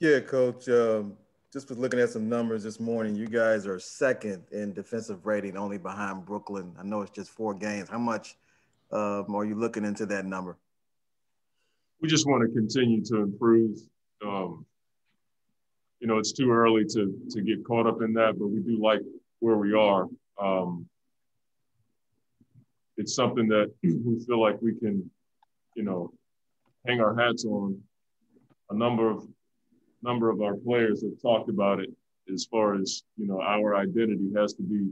Yeah, Coach. Just was looking at some numbers this morning. You guys are second in defensive rating, only behind Brooklyn. I know it's just 4 games. How much are you looking into that number? We just want to continue to improve. You know, it's too early to get caught up in that, but we do like where we are. It's something that we feel like we can, you know, hang our hats on. A number of our players have talked about it as far as, you know, our identity has to be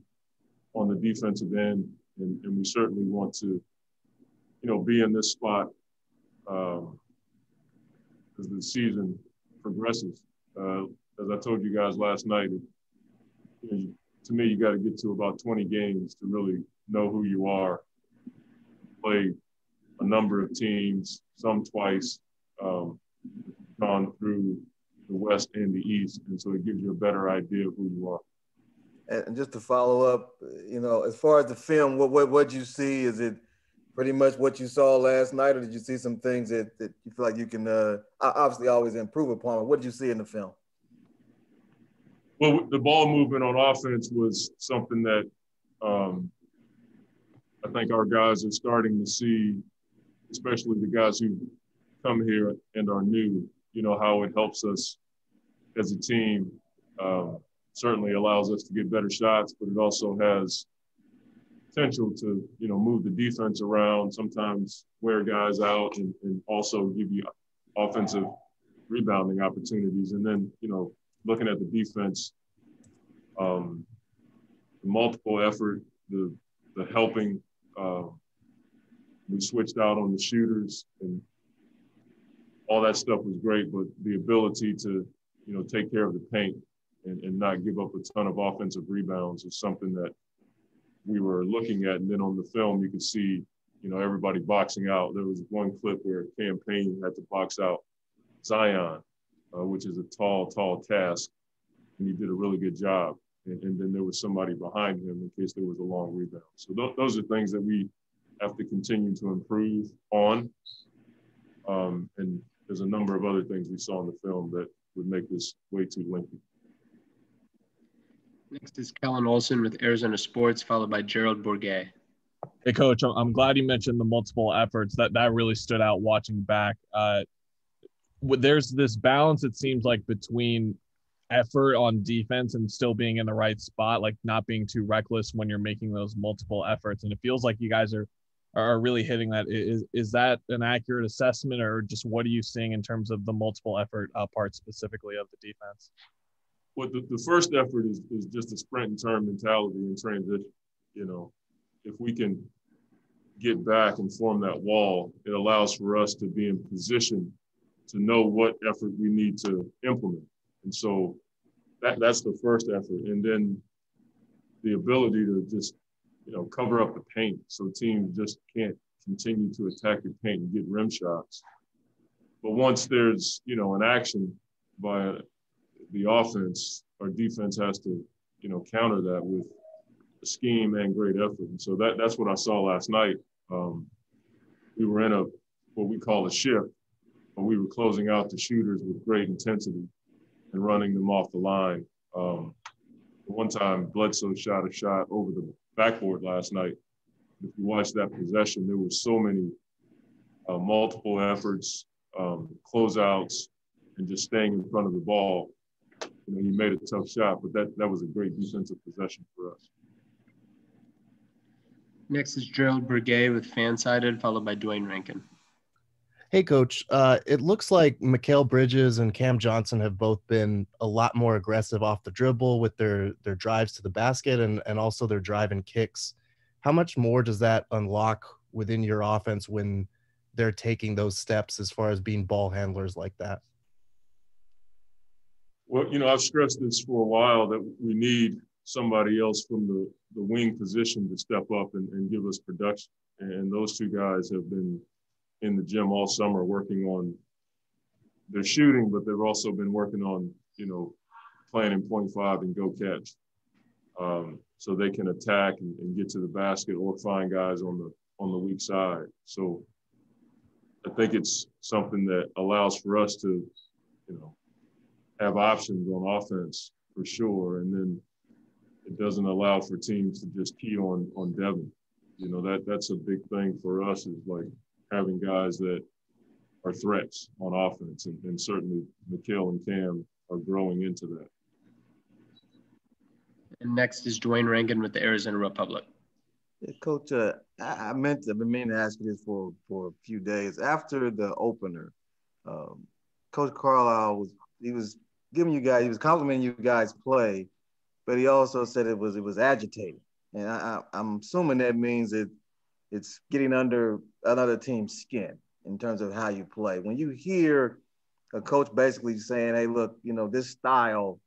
on the defensive end, and we certainly want to, you know, be in this spot as the season progresses. As I told you guys last night, you know, to me, you got to get to about 20 games to really know who you are. Play a number of teams, some twice, gone through the West and the East, and so it gives you a better idea of who you are. And just to follow up, you know, as far as the film, what you see, is it pretty much what you saw last night, or did you see some things that you feel like you can obviously always improve upon? What did you see in the film? Well, the ball movement on offense was something that I think our guys are starting to see, especially the guys who come here and are new, you know, how it helps us as a team. Certainly allows us to get better shots, but it also has potential to, you know, move the defense around, sometimes wear guys out, and also give you offensive rebounding opportunities. And then, you know, looking at the defense, the multiple effort, the helping. We switched out on the shooters, and all that stuff was great, but the ability to, you know, take care of the paint and not give up a ton of offensive rebounds is something that we were looking at. And then on the film, you could see, you know, everybody boxing out. There was one clip where Cam Payne had to box out Zion, which is a tall, tall task, and he did a really good job. And then there was somebody behind him in case there was a long rebound. So those are things that we have to continue to improve on. And there's a number of other things we saw in the film that would make this way too lengthy. Next is Kellen Olson with Arizona Sports, followed by Gerald Bourget. Hey, Coach, I'm glad you mentioned the multiple efforts. That really stood out watching back. There's this balance, it seems like, between effort on defense and still being in the right spot, like not being too reckless when you're making those multiple efforts. And it feels like you guys are really hitting that. Is that an accurate assessment, or just what are you seeing in terms of the multiple effort part specifically of the defense? Well, the first effort is just a sprint and turn mentality in transition. You know, if we can get back and form that wall, it allows for us to be in position to know what effort we need to implement. And so that's the first effort. And then the ability to just, you know, cover up the paint so teams just can't continue to attack the paint and get rim shots. But once there's, you know, an action by the offense, our defense has to, you know, counter that with a scheme and great effort. And so that's what I saw last night. We were in what we call a shift, but we were closing out the shooters with great intensity and running them off the line. One time, Bledsoe shot a shot over the backboard last night. If you watch that possession, there were so many multiple efforts, closeouts, and just staying in front of the ball. You know, he made a tough shot, but that was a great defensive possession for us. Next is Gerald Bourget with Fansided, followed by Dwayne Rankin. Hey, Coach. It looks like Mikal Bridges and Cam Johnson have both been a lot more aggressive off the dribble with their drives to the basket and also their drive and kicks. How much more does that unlock within your offense when they're taking those steps as far as being ball handlers like that? Well, you know, I've stressed this for a while that we need somebody else from the wing position to step up and give us production. And those two guys have been in the gym all summer working on their shooting, but they've also been working on, you know, playing in point five and go catch. So they can attack and get to the basket or find guys on the weak side. So I think it's something that allows for us to, you know, have options on offense for sure. And then it doesn't allow for teams to just key on Devin. You know, that's a big thing for us, is like having guys that are threats on offense. And certainly Mikal and Cam are growing into that. And next is Dwayne Rankin with the Arizona Republic. Yeah, Coach, I've been meaning to ask you this for a few days. After the opener, Coach Carlisle was complimenting you guys' play, but he also said it was agitating. And I'm assuming that means it's getting under another team's skin in terms of how you play. When you hear a coach basically saying, hey, look, you know, this style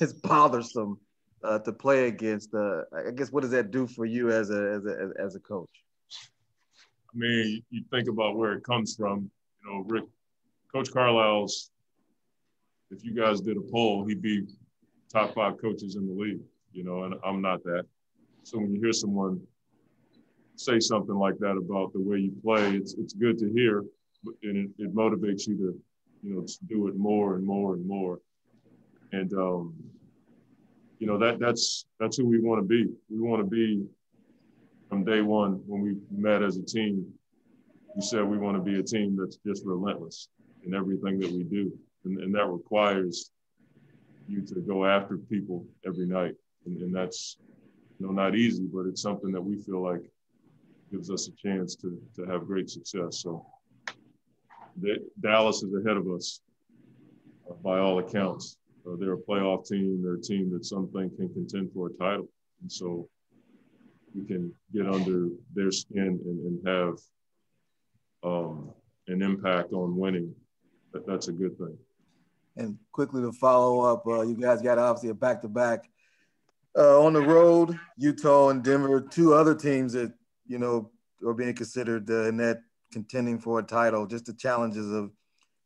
is bothersome to play against, I guess, what does that do for you as a coach? I mean, you think about where it comes from. You know, Coach Carlisle's, if you guys did a poll, he'd be top 5 coaches in the league, you know, and I'm not that. So when you hear someone say something like that about the way you play, it's good to hear, and it motivates you to, you know, to do it more and more and more. And, you know, that's who we want to be. We want to be, from day one when we met as a team, we said we want to be a team that's just relentless in everything that we do. And that requires you to go after people every night. And that's, you know, not easy, but it's something that we feel like gives us a chance to have great success. So Dallas is ahead of us by all accounts. They're a playoff team. They're a team that some think can contend for a title. And so we can get under their skin and have an impact on winning. That's a good thing. And quickly to follow up, you guys got obviously a back-to-back on the road, Utah and Denver, two other teams that, you know, are being considered in that contending for a title, just the challenges of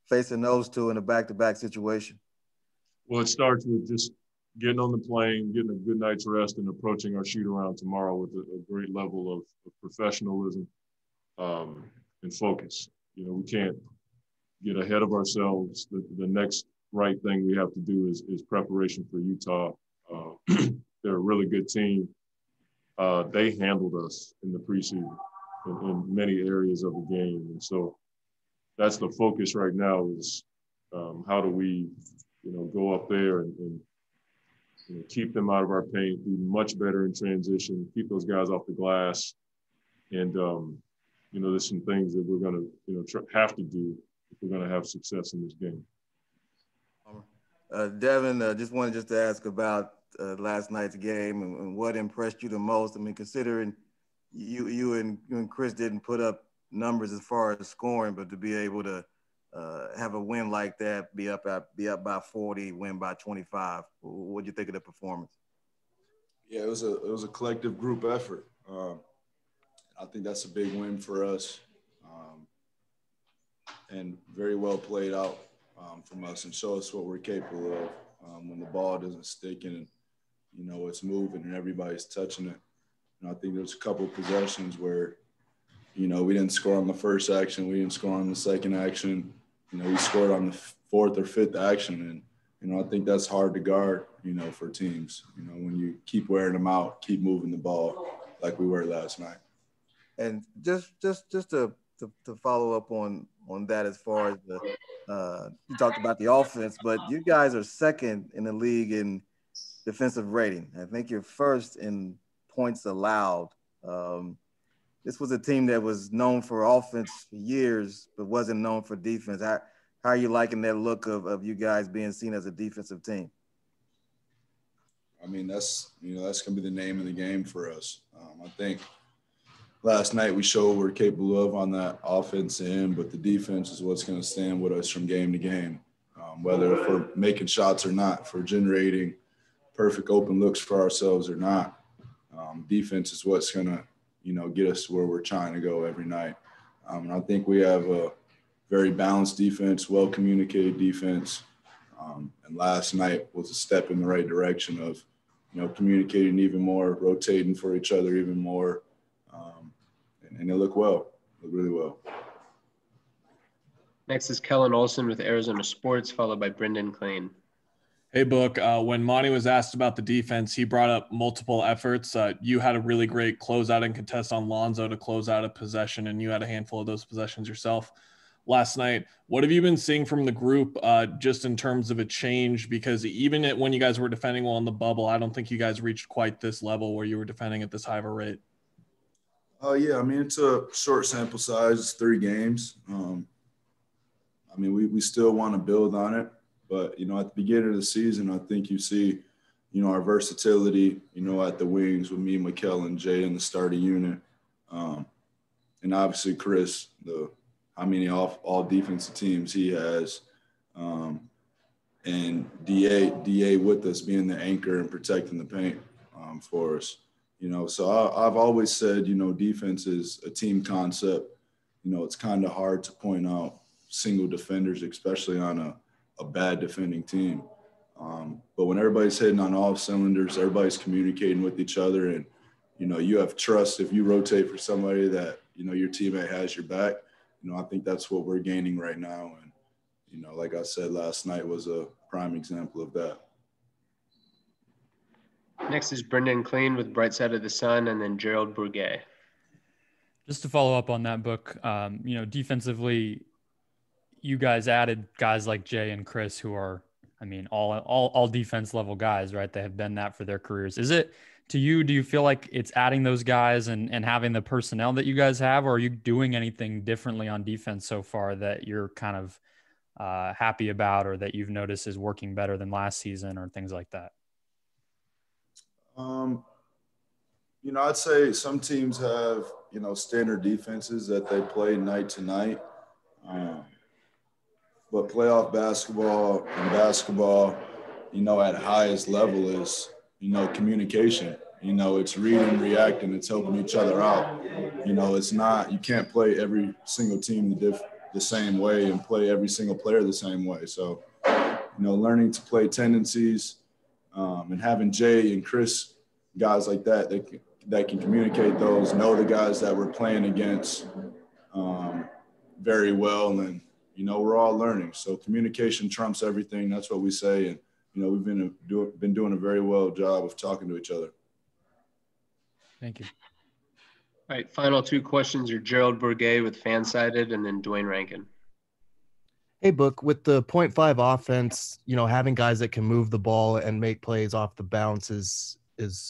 facing those two in a back-to-back situation. Well, it starts with just getting on the plane, getting a good night's rest, and approaching our shoot-around tomorrow with a great level of professionalism and focus. You know, we can't get ahead of ourselves. The next right thing we have to do is preparation for Utah. They're a really good team. They handled us in the preseason in many areas of the game. And so that's the focus right now, is how do we, you know, go up there and you know, keep them out of our paint, be much better in transition, keep those guys off the glass. And, you know, there's some things that we're going to, you know, have to do if we're going to have success in this game. Devin, just wanted to ask about last night's game and what impressed you the most. I mean, considering you and Chris didn't put up numbers as far as scoring, but to be able to have a win like that, be up by 40, win by 25, what do you think of the performance? Yeah, it was a collective group effort. I think that's a big win for us, and very well played out from us, and show us what we're capable of when the ball doesn't stick and, you know, it's moving and everybody's touching it. And I think there's a couple of possessions where, you know, we didn't score on the first action, we didn't score on the second action, you know, we scored on the 4th or 5th action. And, you know, I think that's hard to guard, you know, for teams, you know, when you keep wearing them out, keep moving the ball like we were last night. And just to follow up on that, as far as the you talked about the offense, but you guys are second in the league in defensive rating. I think you're first in points allowed. This was a team that was known for offense for years, but wasn't known for defense. How are you liking that look of you guys being seen as a defensive team? I mean, that's going to be the name of the game for us. I think last night we showed we're capable of on that offense end, but the defense is what's going to stand with us from game to game, whether if we're making shots or not, if we're generating perfect open looks for ourselves or not. Defense is what's going to, you know, get us where we're trying to go every night. And I think we have a very balanced defense, well-communicated defense. And last night was a step in the right direction of, you know, communicating even more, rotating for each other even more. And they look really well. Next is Kellen Olson with Arizona Sports, followed by Brendan Klein. Hey, Book, when Monty was asked about the defense, he brought up multiple efforts. You had a really great closeout and contest on Lonzo to close out a possession, and you had a handful of those possessions yourself last night. What have you been seeing from the group just in terms of a change? Because even when you guys were defending well in the bubble, I don't think you guys reached quite this level where you were defending at this high of a rate. Yeah, I mean, it's a short sample size, 3 games. I mean, we still want to build on it. But, you know, at the beginning of the season, I think you see, you know, our versatility, you know, at the wings with me, Mikal, and Jay in the starting unit. And obviously Chris, how many all defensive teams he has. And DA with us being the anchor and protecting the paint for us. You know, so I've always said, you know, defense is a team concept. You know, it's kind of hard to point out single defenders, especially on a bad defending team. But when everybody's hitting on all cylinders, everybody's communicating with each other and, you know, you have trust if you rotate for somebody that, you know, your teammate has your back. You know, I think that's what we're gaining right now. And, you know, like I said, last night was a prime example of that. Next is Brendan Clean with Bright Side of the Sun and then Gerald Bourget. Just to follow up on that, Book, you know, defensively, you guys added guys like Jay and Chris who are, I mean, all defense level guys, right? They have been that for their careers. Is it to you, do you feel like it's adding those guys and having the personnel that you guys have, or are you doing anything differently on defense so far that you're kind of happy about, or that you've noticed is working better than last season or things like that? You know, I'd say some teams have, you know, standard defenses that they play night to night. But playoff basketball and basketball, you know, at highest level is, you know, communication. You know, it's reading, reacting, it's helping each other out. You know, it's not, you can't play every single team the same way and play every single player the same way. So, you know, learning to play tendencies and having Jay and Chris, guys like that, that can communicate those, know the guys that we're playing against very well. And, you know, we're all learning. So communication trumps everything. That's what we say. And, you know, we've been doing a very well job of talking to each other. Thank you. All right, final 2 questions are Gerald Bourget with Fansided and then Dwayne Rankin. Hey, Book, with the 0.5 offense, you know, having guys that can move the ball and make plays off the bounce is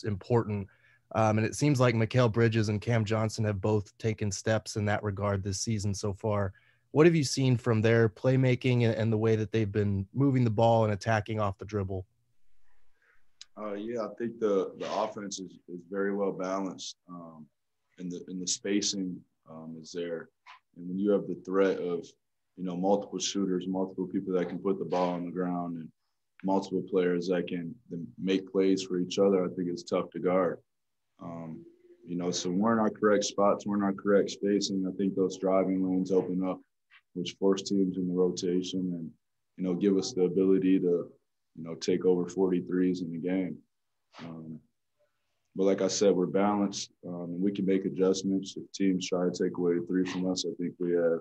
important. And it seems like Mikal Bridges and Cam Johnson have both taken steps in that regard this season so far. What have you seen from their playmaking and the way that they've been moving the ball and attacking off the dribble? Yeah, I think the offense is very well balanced, and the spacing is there. And when you have the threat of, you know, multiple shooters, multiple people that can put the ball on the ground, and multiple players that can make plays for each other, I think it's tough to guard. You know, so we're in our correct spots, we're in our correct spacing. I think those driving lanes open up, which force teams in the rotation and, you know, give us the ability to, you know, take over 43s in the game. But like I said, we're balanced and we can make adjustments. If teams try to take away 3 from us, I think we have,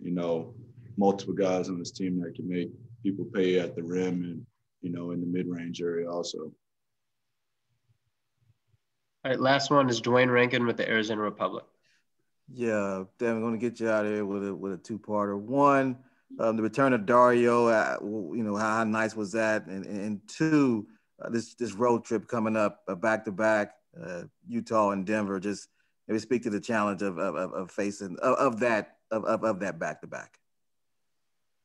you know, multiple guys on this team that can make people pay at the rim and, you know, in the mid-range area also. All right, last one is Dwayne Rankin with the Arizona Republic. Yeah, Devin, I'm going to get you out of here with a 2-parter. One, the return of Dario, you know, how nice was that? And 2, this road trip coming up back-to-back, Utah and Denver, just maybe speak to the challenge of facing, of that back-to-back.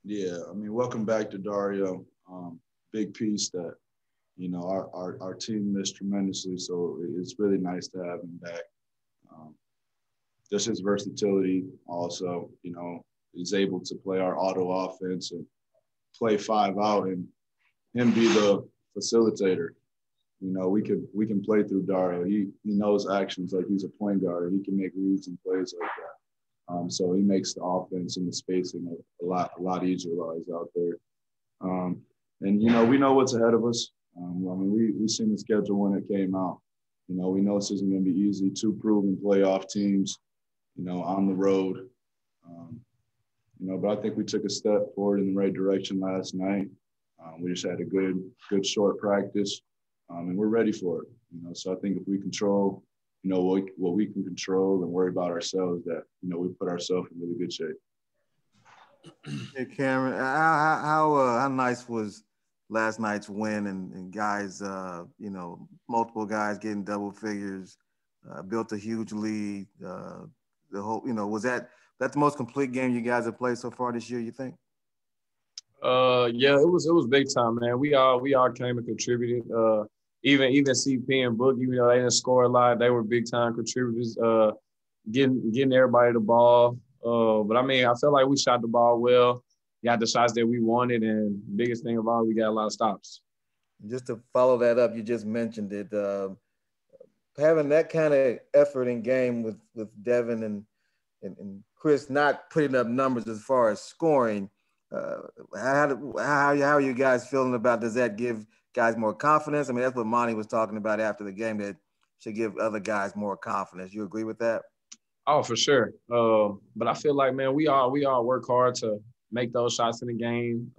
Yeah, I mean, welcome back to Dario. Big piece that, you know, our team missed tremendously, so it's really nice to have him back. Just his versatility also, you know, he's able to play our auto offense and play 5 out and him be the facilitator. You know, we can play through Dario. He knows actions like he's a point guard. He can make reads and plays like that. So he makes the offense and the spacing a lot easier while he's out there. And, you know, we know what's ahead of us. I mean, we seen the schedule when it came out. You know, we know this isn't going to be easy. 2 proven playoff teams, you know, on the road. You know, but I think we took a step forward in the right direction last night. We just had a good short practice, and we're ready for it. You know, so I think if we control, you know, what we can control and worry about ourselves, that, you know, we put ourselves in really good shape. Hey Cameron, how nice was last night's win and guys, you know, multiple guys getting double figures, built a huge lead. The whole, you know, was that's the most complete game you guys have played so far this year, you think? Yeah, it was big time, man. We all came and contributed. Even CP and Book, even though they didn't score a lot, they were big time contributors. Getting everybody the ball. But I mean, I felt like we shot the ball well, got the shots that we wanted, and biggest thing of all, we got a lot of stops. Just to follow that up, you just mentioned it. Having that kind of effort in game with Devin and Chris not putting up numbers as far as scoring, how are you guys feeling about? Does that give guys more confidence? I mean, that's what Monty was talking about after the game, that should give other guys more confidence. You agree with that? Oh, for sure. But I feel like, man, we all work hard to make those shots in the game.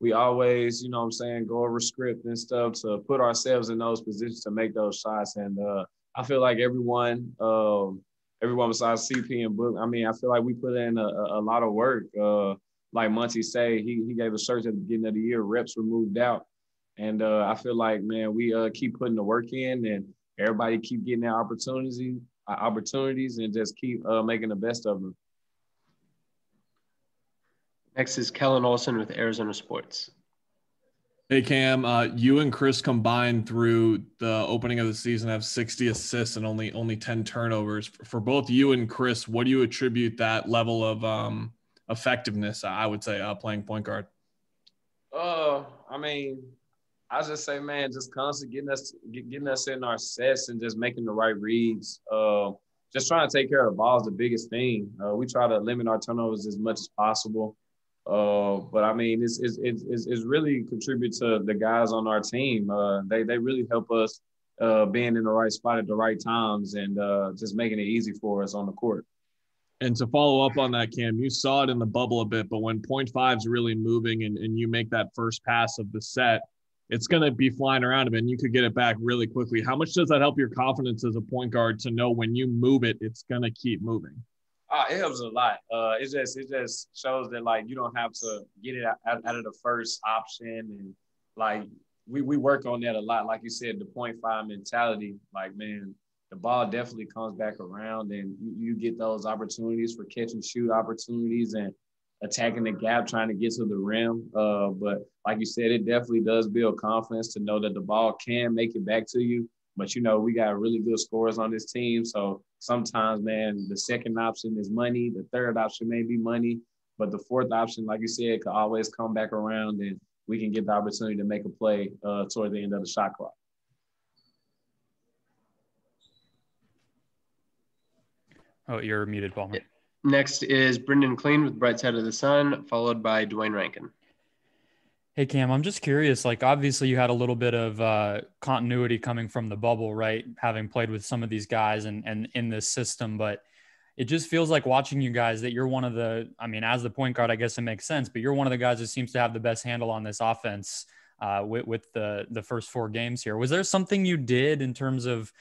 We always, you know what I'm saying, go over script and stuff to put ourselves in those positions to make those shots. And I feel like everyone besides CP and Book, I mean, I feel like we put in a lot of work. Like Monty say, he gave a search at the beginning of the year, reps were moved out. And I feel like, man, we keep putting the work in and everybody keep getting their opportunities and just keep making the best of them. Next is Kellen Olsen with Arizona Sports. Hey, Cam, you and Chris combined through the opening of the season have 60 assists and only 10 turnovers. For both you and Chris, what do you attribute that level of effectiveness, I would say, playing point guard? I mean, I just say, man, just constantly getting us in our sets and just making the right reads. Just trying to take care of the ball is the biggest thing. We try to limit our turnovers as much as possible. But I mean, it's really contribute to the guys on our team. They really help us being in the right spot at the right times and just making it easy for us on the court. And to follow up on that, Cam, you saw it in the bubble a bit, but when point five's really moving and you make that first pass of the set, it's going to be flying around a bit and you could get it back really quickly. How much does that help your confidence as a point guard to know when you move it, it's going to keep moving? It helps a lot. It just shows that, like, you don't have to get it out of the first option. And, like, we work on that a lot. Like you said, the .5 mentality, like, man, the ball definitely comes back around and you get those opportunities for catch and shoot opportunities and attacking the gap, trying to get to the rim. But like you said, it definitely does build confidence to know that the ball can make it back to you. But, you know, we got really good scorers on this team. So sometimes, man, the second option is money. The third option may be money. But the fourth option, like you said, could always come back around and we can get the opportunity to make a play toward the end of the shot clock. Oh, you're muted, Palmer. Yeah. Next is Brendan Clean with Bright Side of the Sun, followed by Dwayne Rankin. Hey, Cam, I'm just curious. Like, obviously you had a little bit of continuity coming from the bubble, right? Having played with some of these guys and in this system, but it just feels like watching you guys that you're one of the, I mean, as the point guard, I guess it makes sense, but you're one of the guys who seems to have the best handle on this offense with the first four games here. Was there something you did in terms of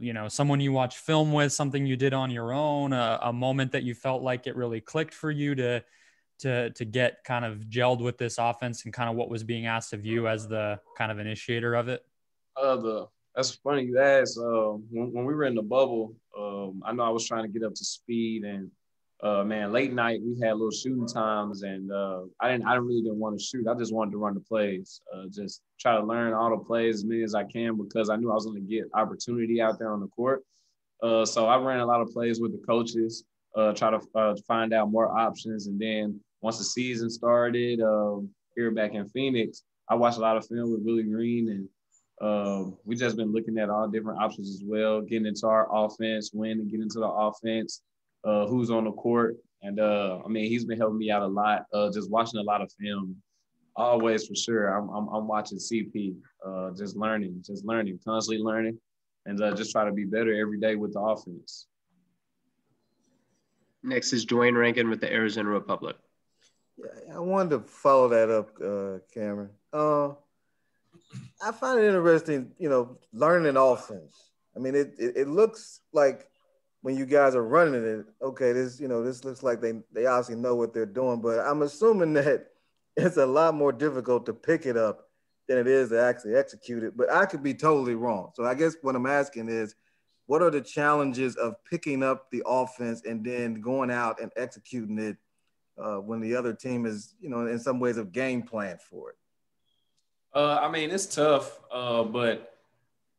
you know, someone you watch film with, something you did on your own, a moment that you felt like it really clicked for you to get kind of gelled with this offense and kind of what was being asked of you as the kind of initiator of it? That's funny you asked. When we were in the bubble, I know I was trying to get up to speed and man, late night we had little shooting times and I really didn't want to shoot. I just wanted to run the plays, just try to learn all the plays as many as I can because I knew I was going to get opportunity out there on the court. So I ran a lot of plays with the coaches, try to find out more options. And then once the season started here back in Phoenix, I watched a lot of film with Willie Green and we just been looking at all different options as well, getting into our offense, when to get into the offense. Who's on the court. And, I mean, he's been helping me out a lot, just watching a lot of film. Always, for sure, I'm watching CP, just learning, constantly learning, and just try to be better every day with the offense. Next is Dwayne Rankin with the Arizona Republic. Yeah, I wanted to follow that up, Cameron. I find it interesting, you know, learning offense. I mean, it looks like when you guys are running it, okay, this, you know, this looks like they obviously know what they're doing, but I'm assuming that it's a lot more difficult to pick it up than it is to actually execute it, but I could be totally wrong. So I guess what I'm asking is, what are the challenges of picking up the offense and then going out and executing it when the other team is, you know, in some ways of game plan for it? I mean, it's tough, but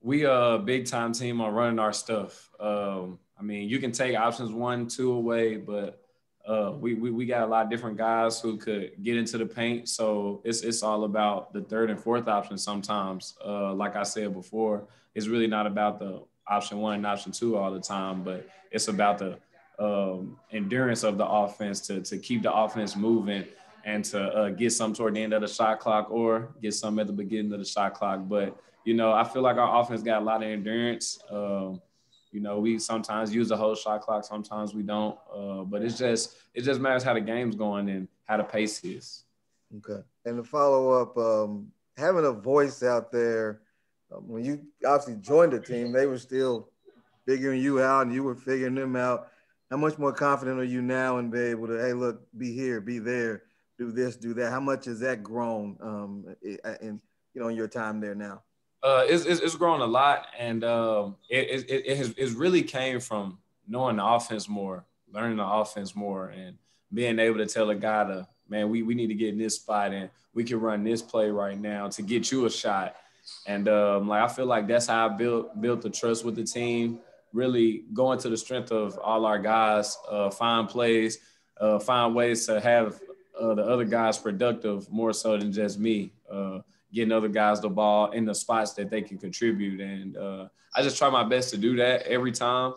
we a big-time team on running our stuff. I mean, you can take options 1, 2 away, but we got a lot of different guys who could get into the paint. So it's all about the third and fourth option sometimes. Like I said before, it's really not about the option 1 and option 2 all the time, but it's about the endurance of the offense to keep the offense moving and to get some toward the end of the shot clock or get some at the beginning of the shot clock. But, you know, I feel like our offense got a lot of endurance. You know, we sometimes use the whole shot clock, sometimes we don't. But it just matters how the game's going and how the pace is. Okay. And to follow up, having a voice out there, when you obviously joined the team, they were still figuring you out and you were figuring them out. How much more confident are you now in being able to, hey, look, be here, be there, do this, do that? How much has that grown in, you know, in your time there now? It's grown a lot, and it really came from knowing the offense more, learning the offense more, and being able to tell a guy to, man, we need to get in this spot and we can run this play right now to get you a shot. And like, I feel like that's how I built the trust with the team, really going to the strength of all our guys, find plays, find ways to have the other guys productive more so than just me, getting other guys the ball in the spots that they can contribute. And I just try my best to do that every time.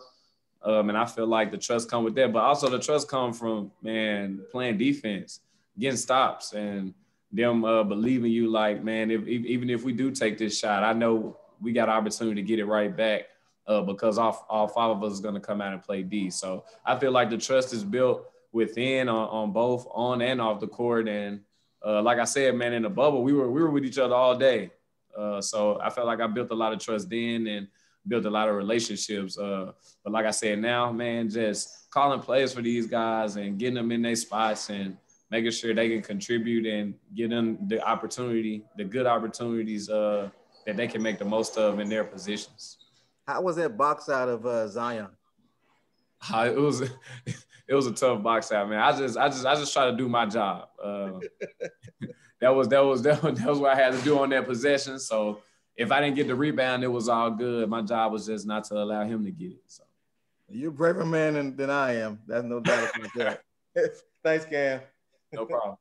And I feel like the trust come with that, but also the trust come from, man, playing defense, getting stops, and them believing you, like, man, even if we do take this shot, I know we got an opportunity to get it right back because all five of us is going to come out and play D. So I feel like the trust is built within on both on and off the court. And like I said, man, in the bubble, we were with each other all day. So I felt like I built a lot of trust then and built a lot of relationships. But like I said, now, man, just calling plays for these guys and getting them in their spots and making sure they can contribute and get them the opportunity, the good opportunities that they can make the most of in their positions. How was that box out of Zion? It was a tough box out, man. I just try to do my job. That was what I had to do on that possession. So if I didn't get the rebound, it was all good. My job was just not to allow him to get it. So you're a braver man than I am. That's no doubt about that. Thanks, Cam. No problem.